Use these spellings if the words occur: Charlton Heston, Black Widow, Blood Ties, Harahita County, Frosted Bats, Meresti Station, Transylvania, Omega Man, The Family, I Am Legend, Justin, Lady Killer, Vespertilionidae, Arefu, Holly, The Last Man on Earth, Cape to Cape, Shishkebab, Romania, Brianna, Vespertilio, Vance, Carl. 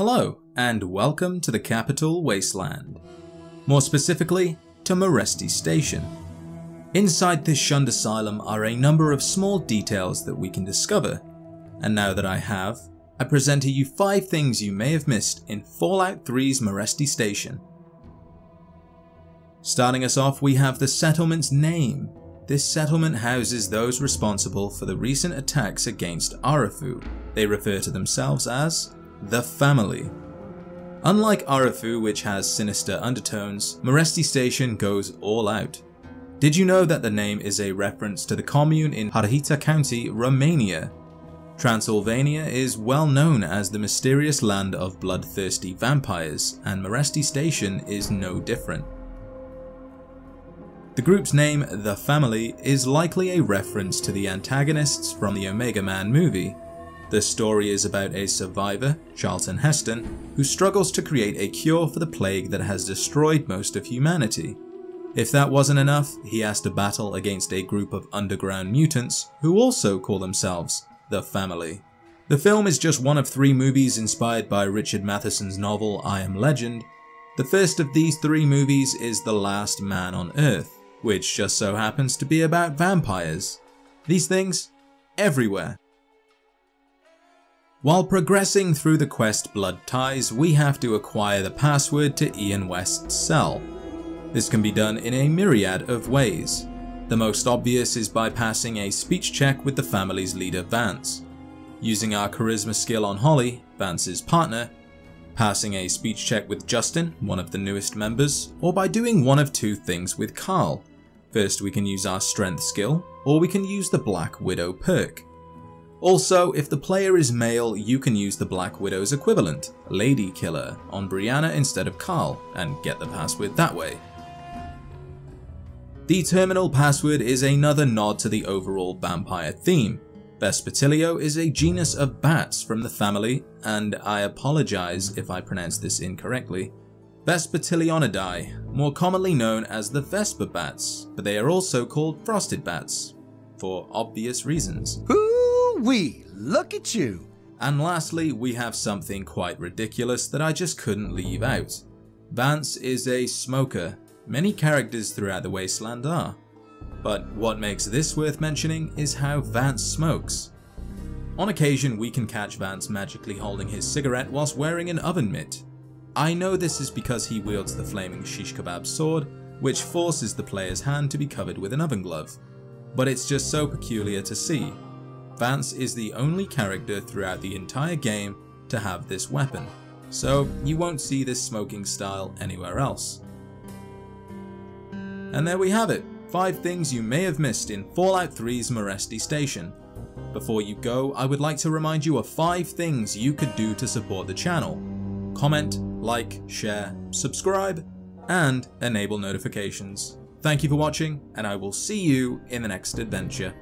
Hello, and welcome to the Capital Wasteland. More specifically, to Meresti Station. Inside this shunned asylum are a number of small details that we can discover, and now that I have, I present to you 5 things you may have missed in Fallout 3's Meresti Station. Starting us off, we have the settlement's name. This settlement houses those responsible for the recent attacks against Arefu. They refer to themselves as The Family. Unlike Arefu, which has sinister undertones, Meresti Station goes all out. Did you know that the name is a reference to the commune in Harahita County, Romania? Transylvania is well known as the mysterious land of bloodthirsty vampires, and Meresti Station is no different. The group's name, The Family, is likely a reference to the antagonists from the Omega Man movie. The story is about a survivor, Charlton Heston, who struggles to create a cure for the plague that has destroyed most of humanity. If that wasn't enough, he has to battle against a group of underground mutants who also call themselves The Family. The film is just one of 3 movies inspired by Richard Matheson's novel I Am Legend. The first of these 3 movies is The Last Man on Earth, which just so happens to be about vampires. These things, everywhere. While progressing through the quest Blood Ties, we have to acquire the password to Ian West's cell. This can be done in a myriad of ways. The most obvious is by passing a speech check with the family's leader Vance, using our charisma skill on Holly, Vance's partner, passing a speech check with Justin, one of the newest members, or by doing one of 2 things with Carl. First, we can use our strength skill, or we can use the Black Widow perk. Also, if the player is male, you can use the Black Widow's equivalent, Lady Killer, on Brianna instead of Carl, and get the password that way. The terminal password is another nod to the overall vampire theme. Vespertilio is a genus of bats from the family, and I apologize if I pronounce this incorrectly. Vespertilionidae, more commonly known as the Vesper Bats, but they are also called Frosted Bats, for obvious reasons. We look at you. And lastly, we have something quite ridiculous that I just couldn't leave out. Vance is a smoker. Many characters throughout the wasteland are. But what makes this worth mentioning is how Vance smokes. On occasion, we can catch Vance magically holding his cigarette whilst wearing an oven mitt. I know this is because he wields the flaming Shishkebab sword, which forces the player's hand to be covered with an oven glove. But it's just so peculiar to see. Vance is the only character throughout the entire game to have this weapon, so you won't see this smoking style anywhere else. And there we have it, 5 things you may have missed in Fallout 3's Meresti Station. Before you go, I would like to remind you of 5 things you could do to support the channel. Comment, like, share, subscribe, and enable notifications. Thank you for watching, and I will see you in the next adventure.